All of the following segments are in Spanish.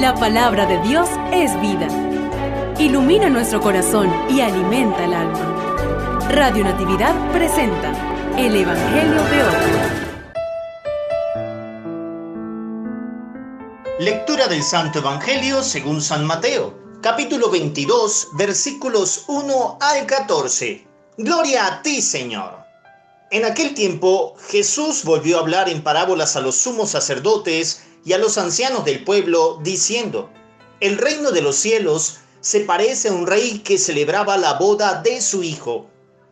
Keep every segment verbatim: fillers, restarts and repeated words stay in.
La palabra de Dios es vida. Ilumina nuestro corazón y alimenta el alma. Radio Natividad presenta el Evangelio de hoy. Lectura del Santo Evangelio según San Mateo, capítulo veintidós, versículos uno al catorce. Gloria a ti, Señor. En aquel tiempo, Jesús volvió a hablar en parábolas a los sumos sacerdotes y a los ancianos del pueblo, diciendo: El reino de los cielos se parece a un rey que celebraba la boda de su hijo.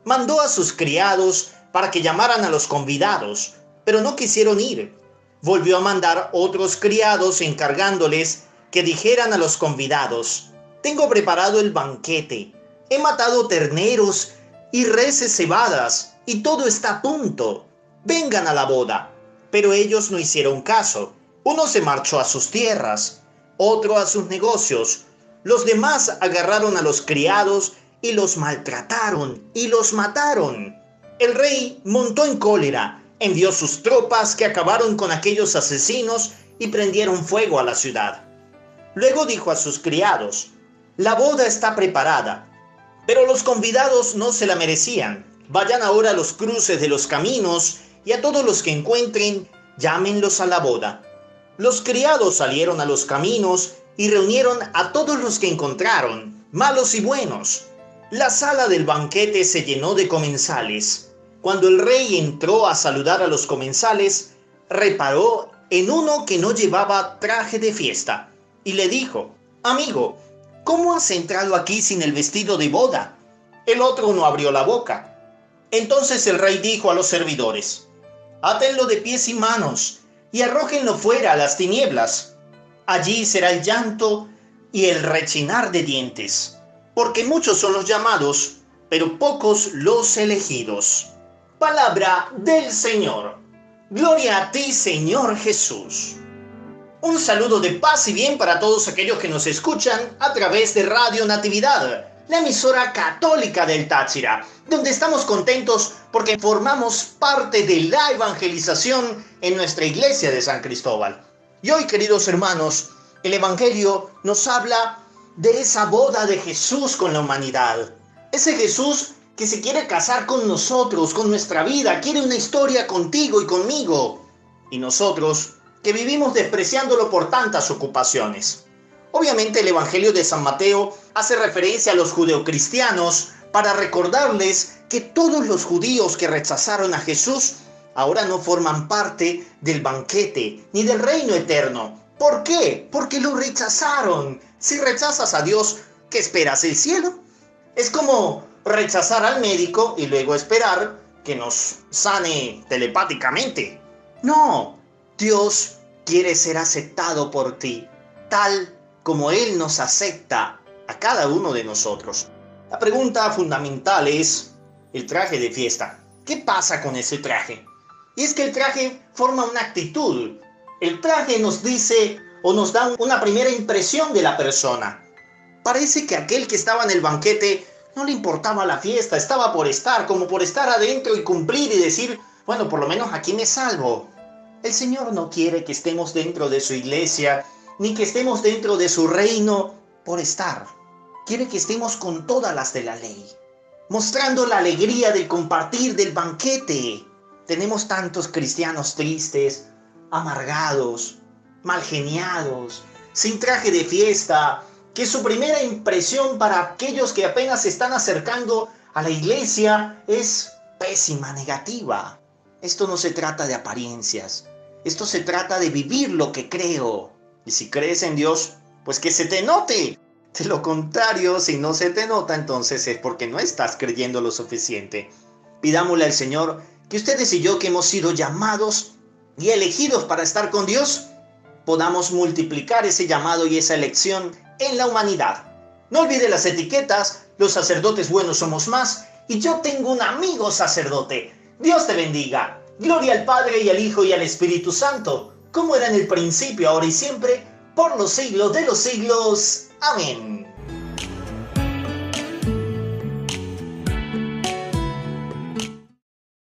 Mandó a sus criados para que llamaran a los convidados, pero no quisieron ir. Volvió a mandar otros criados encargándoles que dijeran a los convidados: Tengo preparado el banquete, he matado terneros y reses cebadas, y todo está a punto. Vengan a la boda. Pero ellos no hicieron caso. Uno se marchó a sus tierras, otro a sus negocios. Los demás agarraron a los criados y los maltrataron y los mataron. El rey montó en cólera, envió sus tropas que acabaron con aquellos asesinos y prendieron fuego a la ciudad. Luego dijo a sus criados: La boda está preparada, pero los convidados no se la merecían. Vayan ahora a los cruces de los caminos y a todos los que encuentren, llámenlos a la boda. Los criados salieron a los caminos y reunieron a todos los que encontraron, malos y buenos. La sala del banquete se llenó de comensales. Cuando el rey entró a saludar a los comensales, reparó en uno que no llevaba traje de fiesta y le dijo: Amigo, ¿cómo has entrado aquí sin el vestido de boda? El otro no abrió la boca. Entonces el rey dijo a los servidores: Átenlo de pies y manos y arrójenlo fuera a las tinieblas. Allí será el llanto y el rechinar de dientes, porque muchos son los llamados, pero pocos los elegidos. Palabra del Señor. Gloria a ti, Señor Jesús. Un saludo de paz y bien para todos aquellos que nos escuchan a través de Radio Natividad, la emisora católica del Táchira, donde estamos contentos porque formamos parte de la evangelización en nuestra iglesia de San Cristóbal. Y hoy, queridos hermanos, el Evangelio nos habla de esa boda de Jesús con la humanidad. Ese Jesús que se quiere casar con nosotros, con nuestra vida, quiere una historia contigo y conmigo. Y nosotros, que vivimos despreciándolo por tantas ocupaciones. Obviamente el Evangelio de San Mateo hace referencia a los judeocristianos para recordarles que todos los judíos que rechazaron a Jesús ahora no forman parte del banquete ni del reino eterno. ¿Por qué? Porque lo rechazaron. Si rechazas a Dios, ¿qué esperas? ¿El cielo? Es como rechazar al médico y luego esperar que nos sane telepáticamente. No, Dios quiere ser aceptado por ti, tal como Él nos acepta a cada uno de nosotros. La pregunta fundamental es el traje de fiesta. ¿Qué pasa con ese traje? Y es que el traje forma una actitud. El traje nos dice o nos da una primera impresión de la persona. Parece que aquel que estaba en el banquete no le importaba la fiesta, estaba por estar, como por estar adentro y cumplir y decir: bueno, por lo menos aquí me salvo. El Señor no quiere que estemos dentro de su iglesia, ni que estemos dentro de su reino por estar. Quiere que estemos con todas las de la ley, mostrando la alegría del compartir, del banquete. Tenemos tantos cristianos tristes, amargados, malgeniados, sin traje de fiesta, que su primera impresión para aquellos que apenas se están acercando a la iglesia es pésima, negativa. Esto no se trata de apariencias, esto se trata de vivir lo que creo. Y si crees en Dios, pues que se te note. De lo contrario, si no se te nota, entonces es porque no estás creyendo lo suficiente. Pidámosle al Señor que ustedes y yo, que hemos sido llamados y elegidos para estar con Dios, podamos multiplicar ese llamado y esa elección en la humanidad. No olvide las etiquetas: los sacerdotes buenos somos más, y yo tengo un amigo sacerdote. Dios te bendiga. Gloria al Padre y al Hijo y al Espíritu Santo, como era en el principio, ahora y siempre, por los siglos de los siglos. Amén.